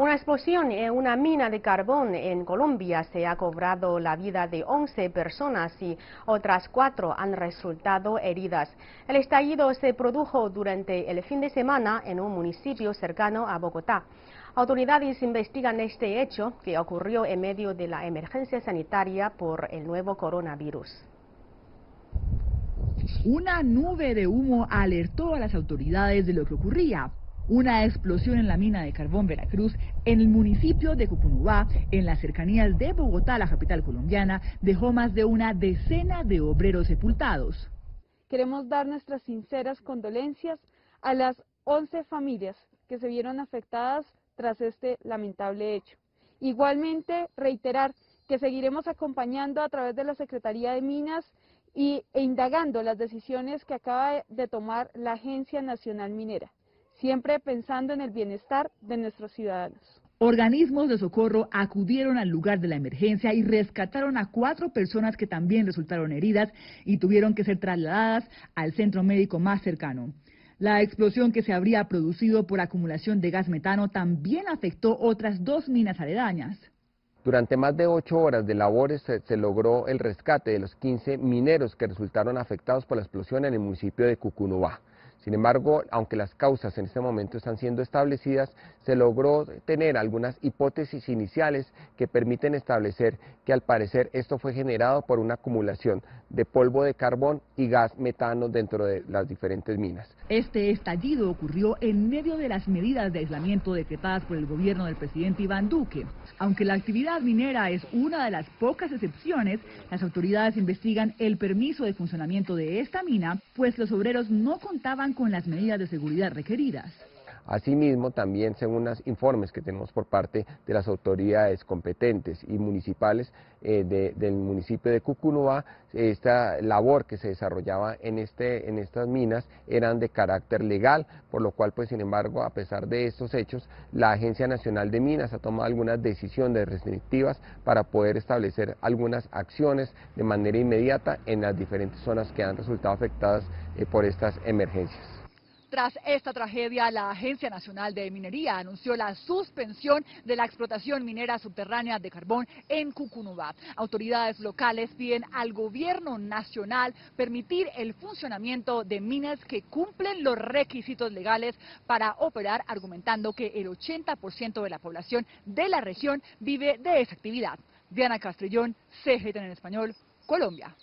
Una explosión en una mina de carbón en Colombia se ha cobrado la vida de 11 personas y otras 4 han resultado heridas. El estallido se produjo durante el fin de semana en un municipio cercano a Bogotá. Autoridades investigan este hecho que ocurrió en medio de la emergencia sanitaria por el nuevo coronavirus. Una nube de humo alertó a las autoridades de lo que ocurría. Una explosión en la mina de carbón Veracruz, en el municipio de Cucunubá, en las cercanías de Bogotá, la capital colombiana, dejó más de una decena de obreros sepultados. Queremos dar nuestras sinceras condolencias a las 11 familias que se vieron afectadas tras este lamentable hecho. Igualmente, reiterar que seguiremos acompañando a través de la Secretaría de Minas e indagando las decisiones que acaba de tomar la Agencia Nacional Minera, siempre pensando en el bienestar de nuestros ciudadanos. Organismos de socorro acudieron al lugar de la emergencia y rescataron a 4 personas que también resultaron heridas y tuvieron que ser trasladadas al centro médico más cercano. La explosión que se habría producido por acumulación de gas metano también afectó otras 2 minas aledañas. Durante más de 8 horas de labores se logró el rescate de los 15 mineros que resultaron afectados por la explosión en el municipio de Cucunubá. Sin embargo, aunque las causas en este momento están siendo establecidas, se logró tener algunas hipótesis iniciales que permiten establecer que al parecer esto fue generado por una acumulación de polvo de carbón y gas metano dentro de las diferentes minas. Este estallido ocurrió en medio de las medidas de aislamiento decretadas por el gobierno del presidente Iván Duque. Aunque la actividad minera es una de las pocas excepciones, las autoridades investigan el permiso de funcionamiento de esta mina, pues los obreros no contaban con las medidas de seguridad requeridas. Asimismo, también según los informes que tenemos por parte de las autoridades competentes y municipales del municipio de Cucunubá, esta labor que se desarrollaba en estas minas eran de carácter legal, por lo cual, pues sin embargo, a pesar de estos hechos, la Agencia Nacional de Minas ha tomado algunas decisiones restrictivas para poder establecer algunas acciones de manera inmediata en las diferentes zonas que han resultado afectadas por estas emergencias. Tras esta tragedia, la Agencia Nacional de Minería anunció la suspensión de la explotación minera subterránea de carbón en Cucunubá. Autoridades locales piden al gobierno nacional permitir el funcionamiento de minas que cumplen los requisitos legales para operar, argumentando que el 80% de la población de la región vive de esa actividad. Diana Castrillón, CGTN en español, Colombia.